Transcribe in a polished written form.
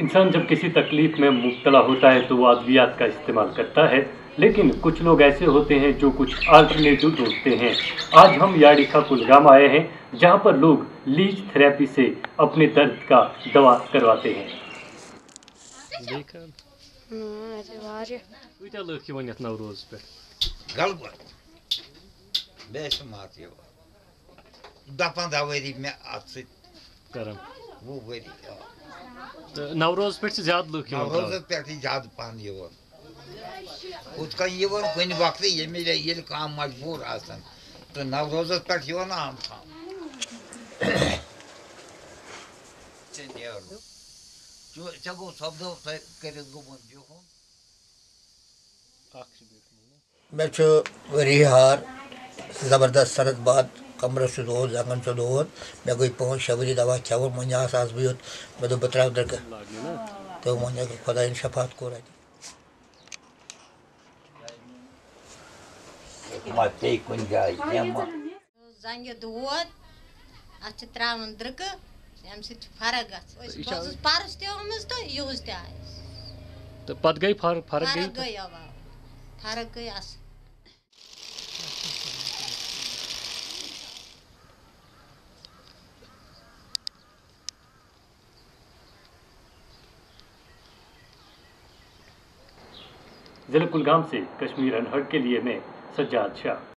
इंसान जब किसी तकलीफ़ में मुब्तला होता है तो वो अद्वियात का इस्तेमाल करता है, लेकिन कुछ लोग ऐसे होते हैं जो कुछ आल्टरनेटिव ढूंढते हैं। आज हम याडिका कुलगाम आए हैं जहां पर लोग लीच थेरेपी से अपने दर्द का दवा करवाते हैं। नवरोज पे ज्यादा लुक ज्यादा पहन कन वक्त ये काम मजबूर तो नवरोज पे आम खा चलो सब मे रिहार जबरदस्त सरद बात कमरस दौद जंगन दौद मे गई 5-6 वर दवा खेवन वन आस बहुत मे दो बह त्रा दरक तो वन खुदा शफात कौर जंग दौद अत त्रा दरक अम सरक पारस तमस तो यूज तई फर्क गई अस जिला कुलगाम से कश्मीर अनहर्ड के लिए मैं सज्जाद शाह।